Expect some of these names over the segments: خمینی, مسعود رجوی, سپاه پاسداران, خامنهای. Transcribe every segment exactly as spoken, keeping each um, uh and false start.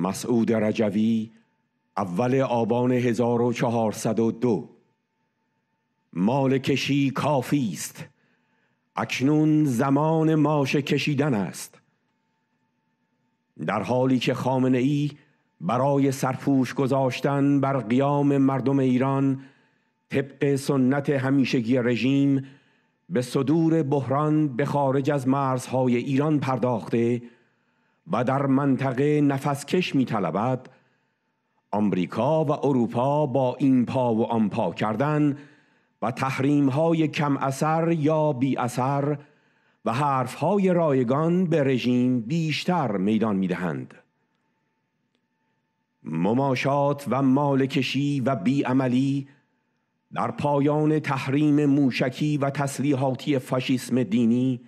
مسعود رجوی، اول آبان هزار و چهارصد و دو. مال کشی کافی است، اکنون زمان ماشه کشیدن است. در حالی که خامنه ای برای سرپوش گذاشتن بر قیام مردم ایران طبق سنت همیشگی رژیم به صدور بحران به خارج از مرزهای ایران پرداخته و در منطقه نفسکش می‌طلبد، آمریکا و اروپا با این پا و آن پا کردن و تحریم‌های کم اثر یا بی اثر و حرف‌های رایگان به رژیم بیشتر میدان می‌دهند. مماشات و مالکشی و بیعملی در پایان تحریم موشکی و تسلیحاتی فاشیسم دینی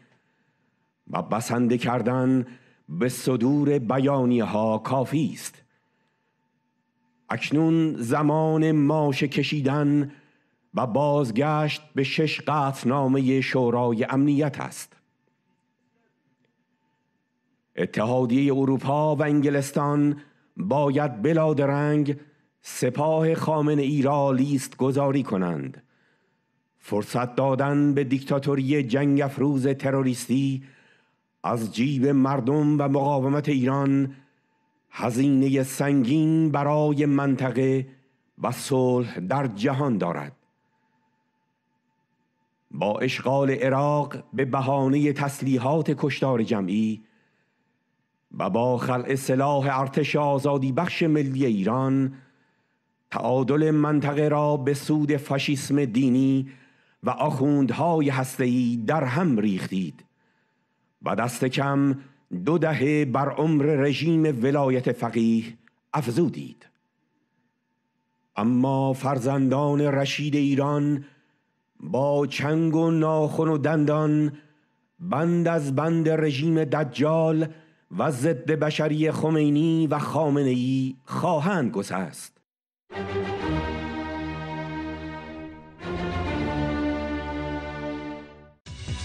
و بسنده کردن به صدور بیانیه‌ها کافی است. اکنون زمان ماشه کشیدن و بازگشت به شش قطعنامه شورای امنیت است. اتحادیه اروپا و انگلستان باید بلادرنگ سپاه خامنه‌ای را لیست گذاری کنند. فرصت دادن به دیکتاتوری جنگ افروز تروریستی از جیب مردم و مقاومت ایران هزینه سنگین برای منطقه و صلح در جهان دارد. با اشغال عراق به بهانه تسلیحات کشتار جمعی و با خلع سلاح ارتش آزادی بخش ملی ایران، تعادل منطقه را به سود فاشیسم دینی و آخوندهای هسته‌ای در هم ریختید و دست کم دو دهه بر عمر رژیم ولایت فقیه افزودید. اما فرزندان رشید ایران با چنگ و ناخن و دندان بند از بند رژیم دجال و ضد بشری خمینی و خامنه‌ای خواهند گسست.